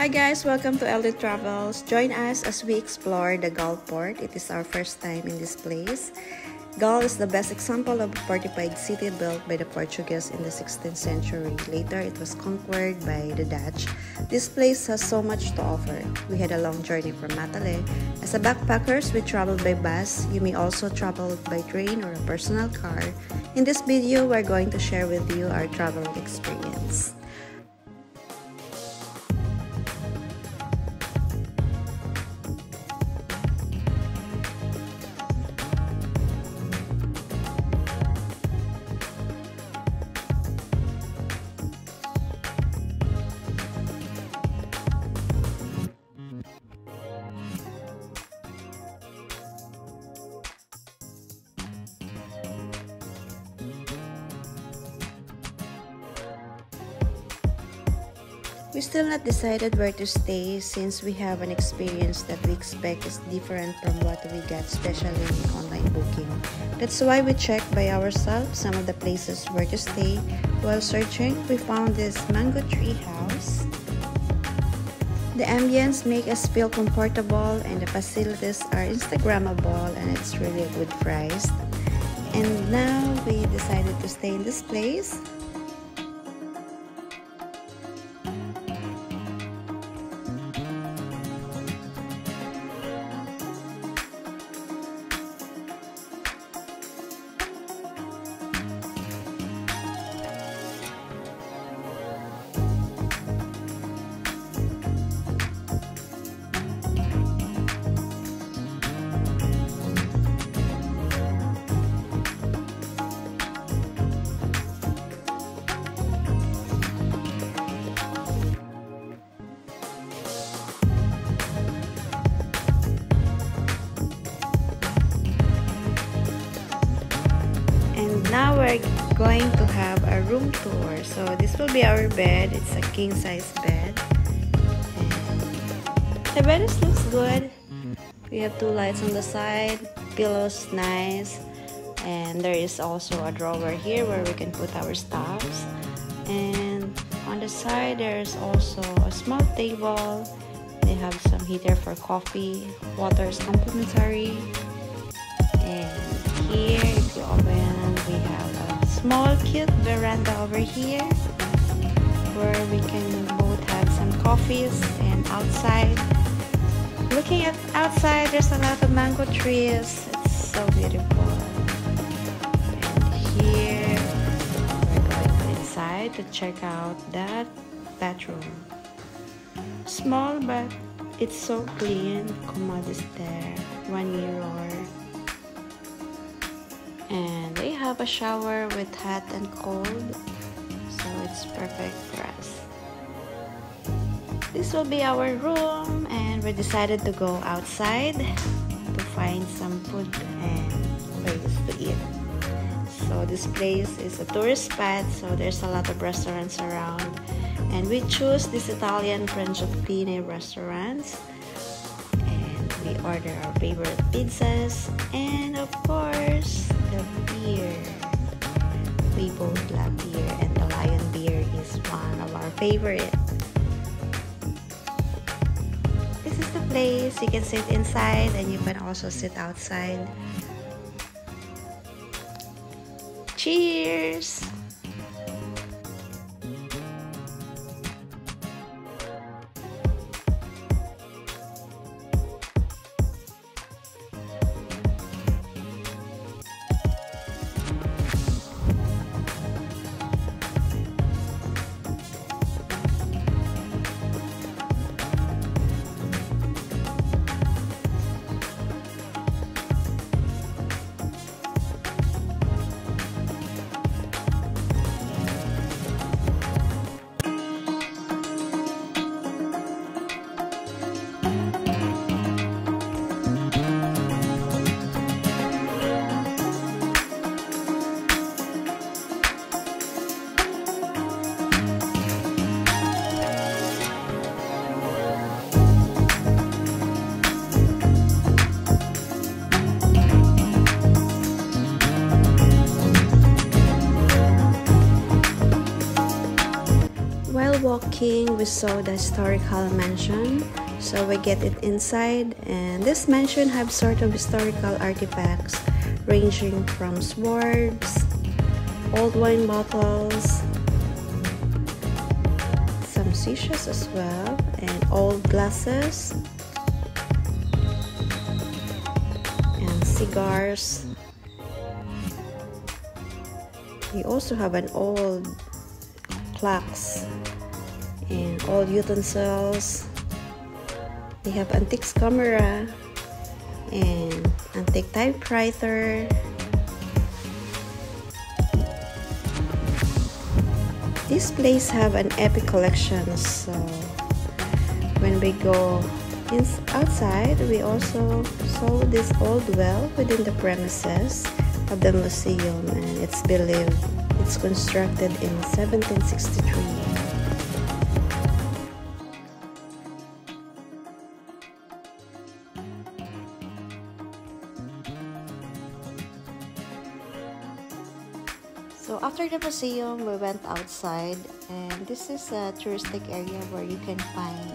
Hi guys, welcome to LD Travels. Join us as we explore the Galle Fort. It is our first time in this place. Galle is the best example of a fortified city built by the Portuguese in the 16th century. Later, it was conquered by the Dutch. This place has so much to offer. We had a long journey from Matale. As a backpackers, we traveled by bus. You may also travel by train or a personal car. In this video, we're going to share with you our travel experience. We still not decided where to stay since we have an experience that we expect is different from what we get, especially in online booking. That's why we checked by ourselves some of the places where to stay. While searching, we found this mango tree house. The ambience makes us feel comfortable and the facilities are Instagrammable and it's really a good price. And now we decided to stay in this place. Now we're going to have a room tour. So this will be our bed. It's a king size bed. And the bed looks good. We have two lights on the side, pillows nice, and there is also a drawer here where we can put our stuffs. And on the side there's also a small table. They have some heater for coffee. Water is complimentary. And here if you open, we have a small cute veranda over here where we can both have some coffees. And outside, looking at outside, there's a lot of mango trees. It's so beautiful. And here we're going inside to check out that bathroom. Small but it's so clean. Commode is there, one mirror, and they have a shower with hot and cold, so it's perfect for us. This will be our room, and we decided to go outside to find some food and place to eat. So this place is a tourist spot, so there's a lot of restaurants around, and we chose this Italian French of Pini restaurants. We order our favorite pizzas and of course the beer. We both love beer and the Lion beer is one of our favorite. This is the place. You can sit inside and you can also sit outside. Cheers! walking, we saw the historical mansion. So we get it inside, and this mansion have sort of historical artifacts ranging from swords, old wine bottles, some seashells as well, and old glasses and cigars. We also have an old clocks and old utensils. They have antiques camera and antique typewriter. This place have an epic collection, so when we go outside, we also saw this old well within the premises of the museum, and it's believed it's constructed in 1763. So after the museum, we went outside, and this is a touristic area where you can find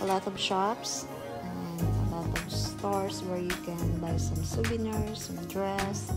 a lot of shops and a lot of stores where you can buy some souvenirs, some dress.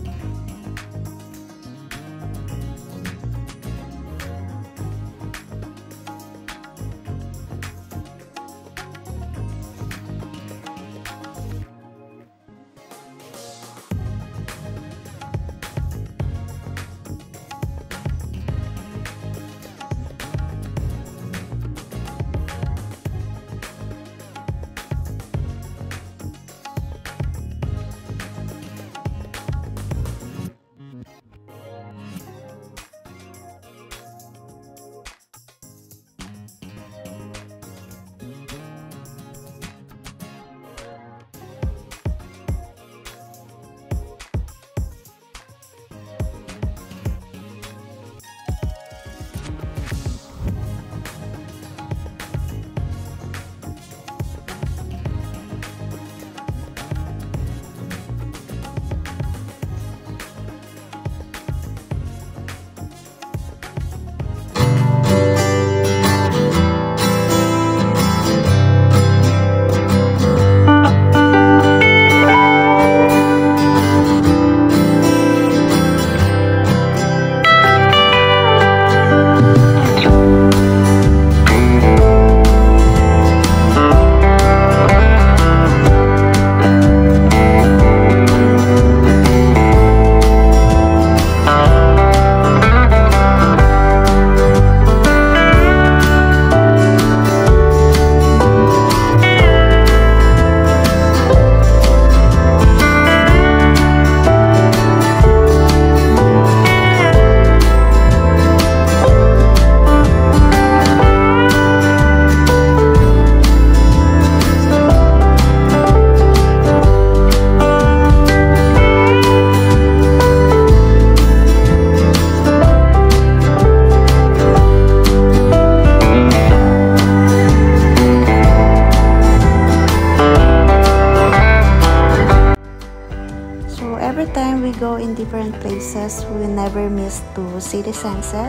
Different places, we never miss to see the sunset.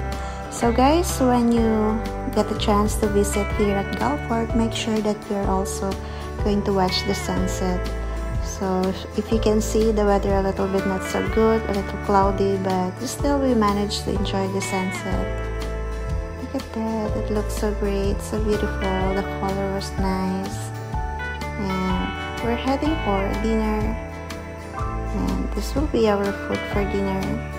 So guys, when you get a chance to visit here at Galle Fort, make sure that you're also going to watch the sunset. So if you can see, the weather a little bit not so good, a little cloudy, but still we managed to enjoy the sunset. Look at that, it looks so great, so beautiful, the color was nice, and we're heading for dinner. And this will be our food for dinner.